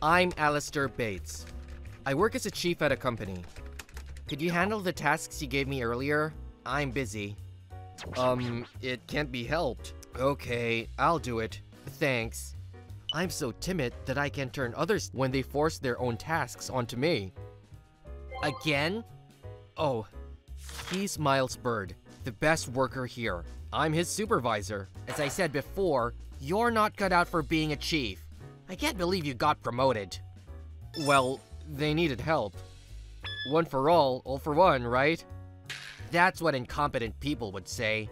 I'm Alistair Bates. I work as a chief at a company. Could you handle the tasks you gave me earlier? I'm busy. It can't be helped. Okay, I'll do it. Thanks. I'm so timid that I can turn others when they force their own tasks onto me. Again? Oh, he's Miles Bird, the best worker here. I'm his supervisor. As I said before, you're not cut out for being a chief. I can't believe you got promoted. Well, they needed help. One for all for one, right? That's what incompetent people would say.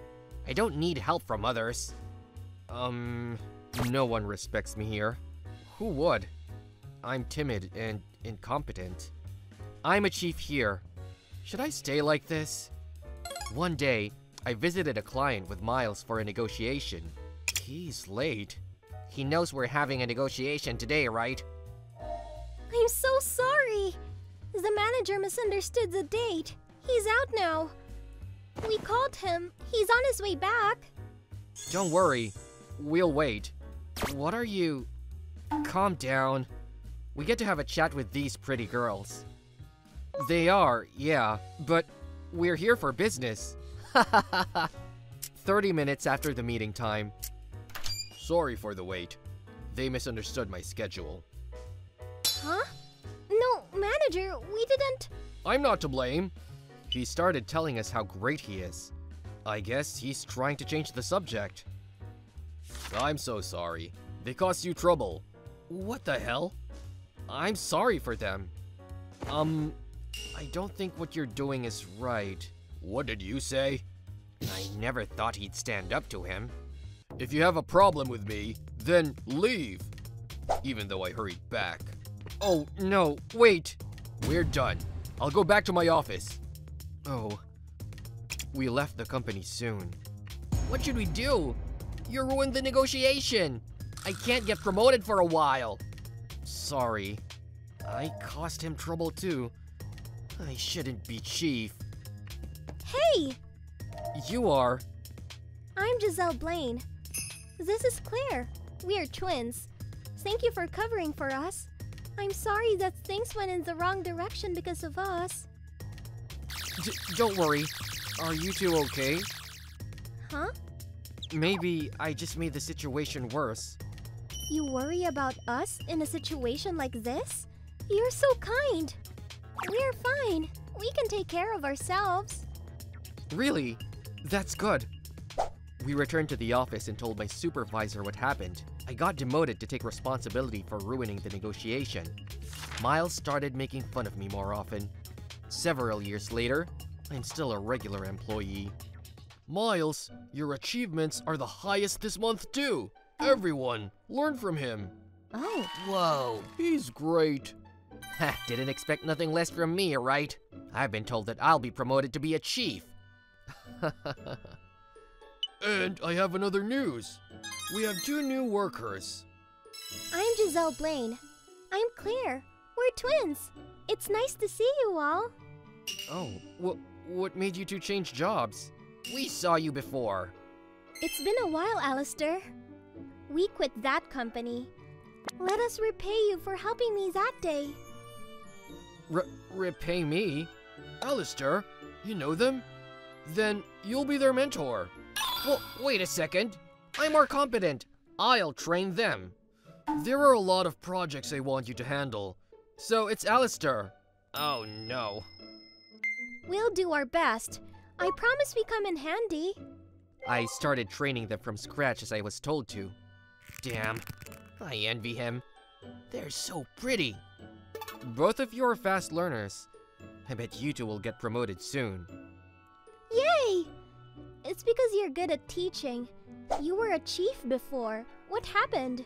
I don't need help from others. No one respects me here. Who would? I'm timid and incompetent. I'm a chief here. Should I stay like this? One day, I visited a client with Miles for a negotiation. He's late. He knows we're having a negotiation today, right? I'm so sorry. The manager misunderstood the date. He's out now. We called him. He's on his way back. Don't worry. We'll wait. What are you? Calm down. We get to have a chat with these pretty girls. They are, yeah, but we're here for business. 30 minutes after the meeting time. Sorry for the wait. They misunderstood my schedule. Huh? No, manager, we didn't. I'm not to blame. He started telling us how great he is. I guess he's trying to change the subject. I'm so sorry. They caused you trouble. What the hell? I'm sorry for them. I don't think what you're doing is right. What did you say? I never thought he'd stand up to him. If you have a problem with me, then leave. Even though I hurried back. Oh, no, wait. We're done. I'll go back to my office. Oh, we left the company soon. What should we do? You ruined the negotiation. I can't get promoted for a while. Sorry. I caused him trouble too. I shouldn't be chief. Hey! You are. I'm Giselle Blaine. This is Claire. We are twins. Thank you for covering for us. I'm sorry that things went in the wrong direction because of us. Don't worry. Are you two okay? Huh? Maybe I just made the situation worse. You worry about us in a situation like this? You're so kind. We're fine. We can take care of ourselves. Really? That's good. We returned to the office and told my supervisor what happened. I got demoted to take responsibility for ruining the negotiation. Miles started making fun of me more often. Several years later, I'm still a regular employee. Miles, your achievements are the highest this month too. Everyone, learn from him. Oh. Whoa. He's great. Ha, didn't expect nothing less from me, right? I've been told that I'll be promoted to be a chief. And I have another news. We have two new workers. I'm Giselle Blaine. I'm Claire. We're twins. It's nice to see you all. Oh, what made you two change jobs? We saw you before. It's been a while, Alistair. We quit that company. Let us repay you for helping me that day. Repay me? Alistair, you know them? Then you'll be their mentor. Well, wait a second. I'm more competent. I'll train them. There are a lot of projects I want you to handle. So it's Alistair. Oh no. We'll do our best. I promise we come in handy. I started training them from scratch as I was told to. Damn, I envy him. They're so pretty. Both of you are fast learners. I bet you two will get promoted soon. Yay! It's because you're good at teaching. You were a chief before. What happened?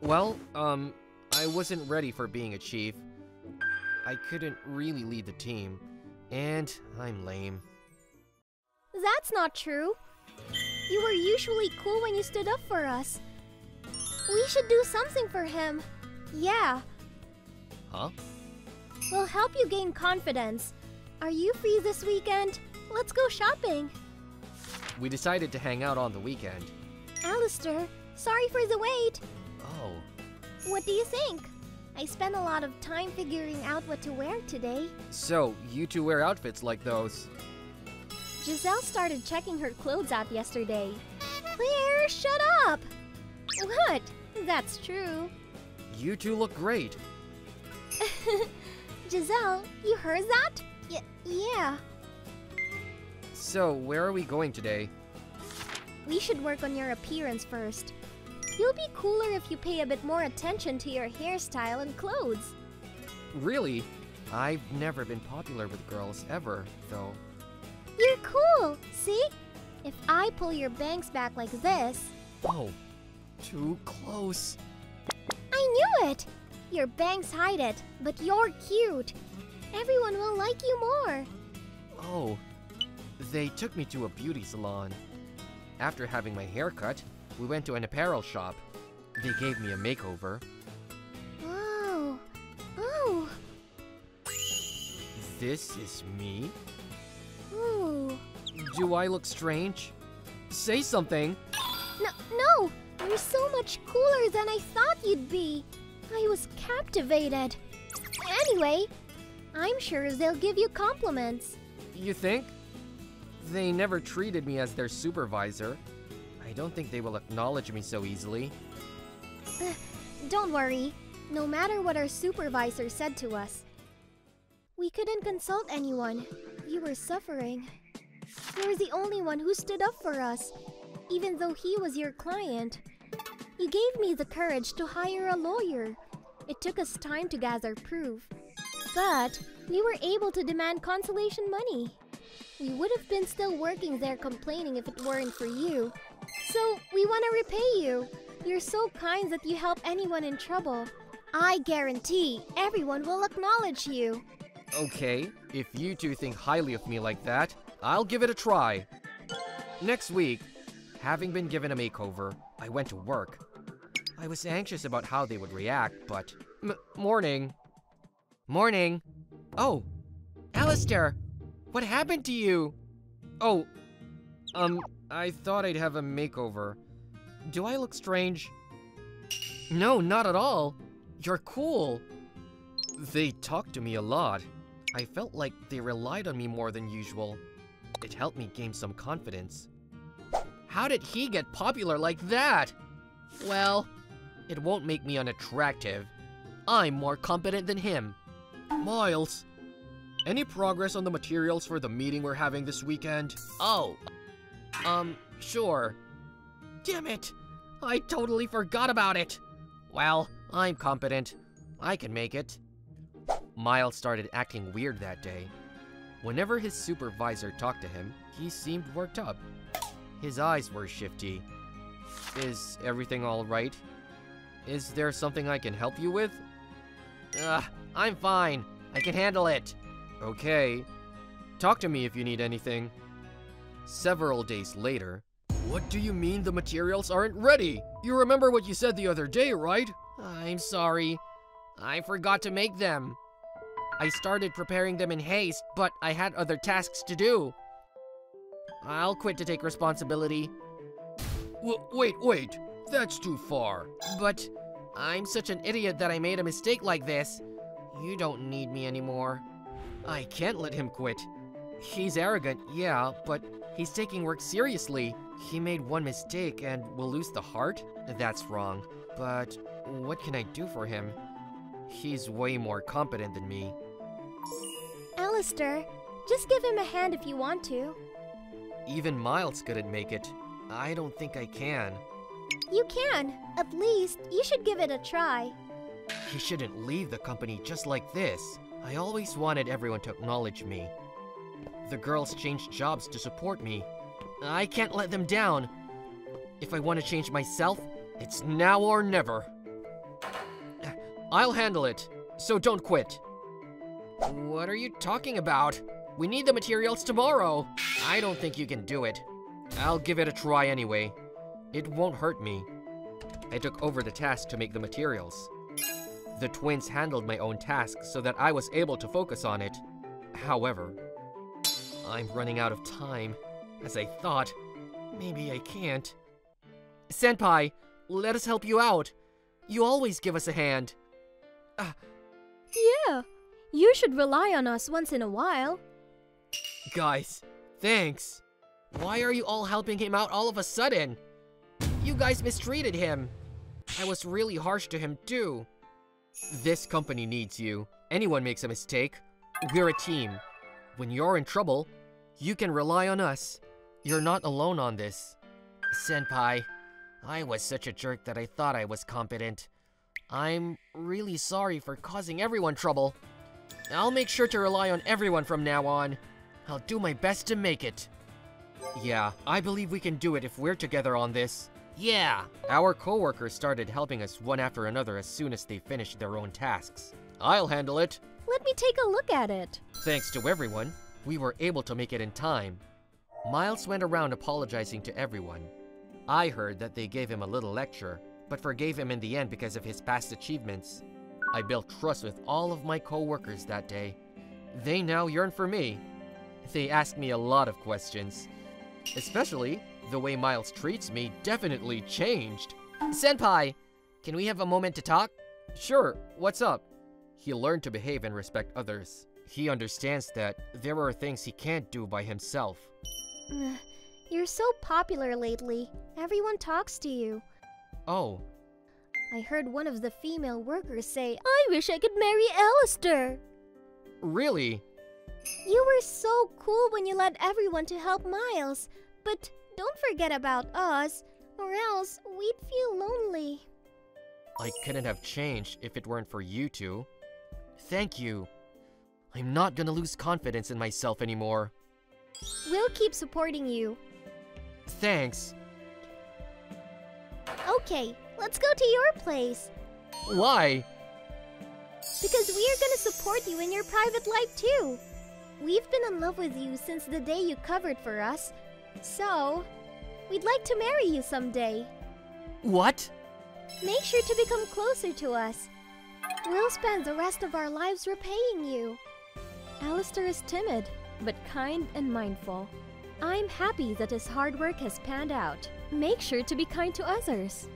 Well, I wasn't ready for being a chief. I couldn't really lead the team. And I'm lame. That's not true. You were usually cool when you stood up for us. We should do something for him. Yeah. Huh? We'll help you gain confidence. Are you free this weekend? Let's go shopping. We decided to hang out on the weekend. Alistair, sorry for the wait. Oh. What do you think? I spent a lot of time figuring out what to wear today. So, you two wear outfits like those? Giselle started checking her clothes out yesterday. Claire, shut up! What? That's true. You two look great. Giselle, you heard that? Yeah. So, where are we going today? We should work on your appearance first. You'll be cooler if you pay a bit more attention to your hairstyle and clothes. Really? I've never been popular with girls ever, though. You're cool, see? If I pull your bangs back like this... Oh, too close. I knew it! Your bangs hide it, but you're cute. Everyone will like you more. Oh, they took me to a beauty salon. After having my hair cut, we went to an apparel shop. They gave me a makeover. Wow. Oh. This is me? Ooh. Do I look strange? Say something. No, you're so much cooler than I thought you'd be. I was captivated. Anyway, I'm sure they'll give you compliments. You think? They never treated me as their supervisor. I don't think they will acknowledge me so easily. Don't worry. No matter what our supervisor said to us, we couldn't consult anyone. You were suffering. You were the only one who stood up for us, even though he was your client. You gave me the courage to hire a lawyer. It took us time to gather proof, but we were able to demand consolation money. We would have been still working there complaining if it weren't for you. So, we want to repay you. You're so kind that you help anyone in trouble. I guarantee everyone will acknowledge you. Okay, if you two think highly of me like that, I'll give it a try. Next week, having been given a makeover, I went to work. I was anxious about how they would react, but... Morning. Morning. Oh, Alistair, what happened to you? Oh, I thought I'd have a makeover. Do I look strange? No, not at all. You're cool. They talked to me a lot. I felt like they relied on me more than usual. It helped me gain some confidence. How did he get popular like that? Well, it won't make me unattractive. I'm more competent than him. Miles, any progress on the materials for the meeting we're having this weekend? Oh. Sure. Damn it! I totally forgot about it! Well, I'm competent. I can make it. Miles started acting weird that day. Whenever his supervisor talked to him, he seemed worked up. His eyes were shifty. Is everything all right? Is there something I can help you with? I'm fine. I can handle it. Okay. Talk to me if you need anything. Several days later, what do you mean the materials aren't ready? You remember what you said the other day, right? I'm sorry. I forgot to make them. I started preparing them in haste, but I had other tasks to do. I'll quit to take responsibility. Wait, that's too far. But I'm such an idiot that I made a mistake like this. You don't need me anymore. I can't let him quit. He's arrogant, yeah, but he's taking work seriously. He made one mistake and will lose the heart? That's wrong. But what can I do for him? He's way more competent than me. Alistair, just give him a hand if you want to. Even Miles couldn't make it. I don't think I can. You can. At least you should give it a try. He shouldn't leave the company just like this. I always wanted everyone to acknowledge me. The girls changed jobs to support me. I can't let them down. If I want to change myself, it's now or never. I'll handle it, so don't quit. What are you talking about? We need the materials tomorrow. I don't think you can do it. I'll give it a try anyway. It won't hurt me. I took over the task to make the materials. The twins handled my own task so that I was able to focus on it. However, I'm running out of time. As I thought, maybe I can't. Senpai, let us help you out. You always give us a hand. Yeah, you should rely on us once in a while. Guys, thanks. Why are you all helping him out all of a sudden? You guys mistreated him. I was really harsh to him too. This company needs you. Anyone makes a mistake, we're a team. When you're in trouble, you can rely on us. You're not alone on this. Senpai, I was such a jerk that I thought I was competent. I'm really sorry for causing everyone trouble. I'll make sure to rely on everyone from now on. I'll do my best to make it. Yeah, I believe we can do it if we're together on this. Yeah! Our co-workers started helping us one after another as soon as they finished their own tasks. I'll handle it. Let me take a look at it. Thanks to everyone, we were able to make it in time. Miles went around apologizing to everyone. I heard that they gave him a little lecture, but forgave him in the end because of his past achievements. I built trust with all of my co-workers that day. They now yearn for me. They asked me a lot of questions. Especially, the way Miles treats me definitely changed. Senpai, can we have a moment to talk? Sure, what's up? He learned to behave and respect others. He understands that there are things he can't do by himself. You're so popular lately. Everyone talks to you. Oh. I heard one of the female workers say, I wish I could marry Alistair. Really? You were so cool when you led everyone to help Miles, but don't forget about us, or else we'd feel lonely. I couldn't have changed if it weren't for you two. Thank you. I'm not gonna lose confidence in myself anymore. We'll keep supporting you. Thanks. Okay, let's go to your place. Why? Because we are gonna support you in your private life too. We've been in love with you since the day you covered for us. So, we'd like to marry you someday. What? Make sure to become closer to us. We'll spend the rest of our lives repaying you. Alistair is timid, but kind and mindful. I'm happy that his hard work has panned out. Make sure to be kind to others.